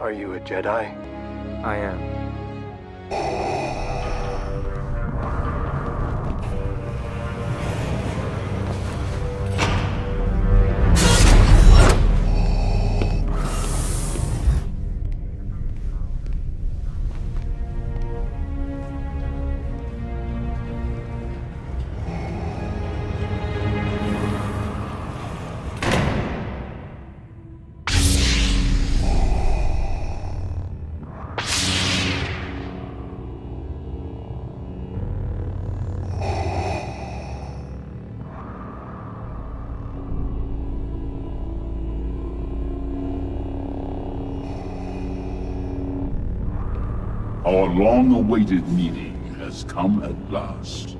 Are you a Jedi? I am. Our long-awaited meeting has come at last.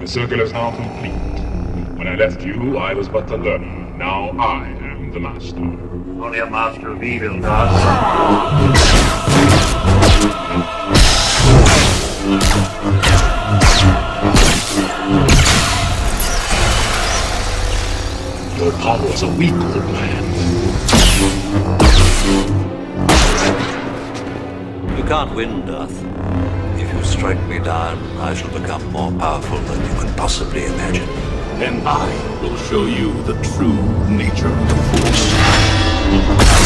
The circle is now complete. When I left you, I was but the learner. Now I am the master. Only a master of evil, Darth. Your powers are weak, old man. You can't win, Darth. If you strike me down, I shall become more powerful than you can possibly imagine. And I will show you the true nature of the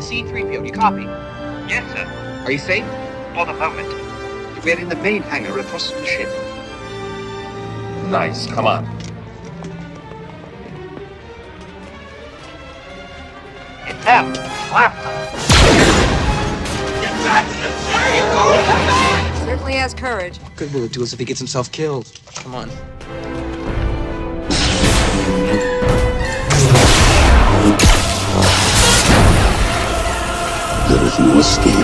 C-3PO, you copy? Yes, sir. Are you safe? For the moment. We're in the main hangar across the ship. Nice, come on. Get them! Slap them! Get back! There you go! Come back! Certainly has courage. Good will it do us if he gets himself killed. Come on. There is no escape.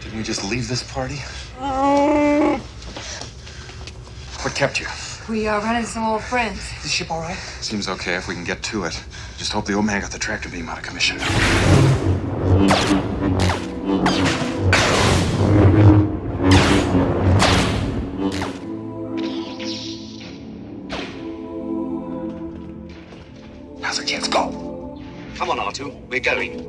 Didn't we just leave this party? What kept you? We are running some old friends. Is the ship all right? Seems okay if we can get to it. Just hope the old man got the tractor beam out of commission. How's the kids go? Come on, R2. We're going.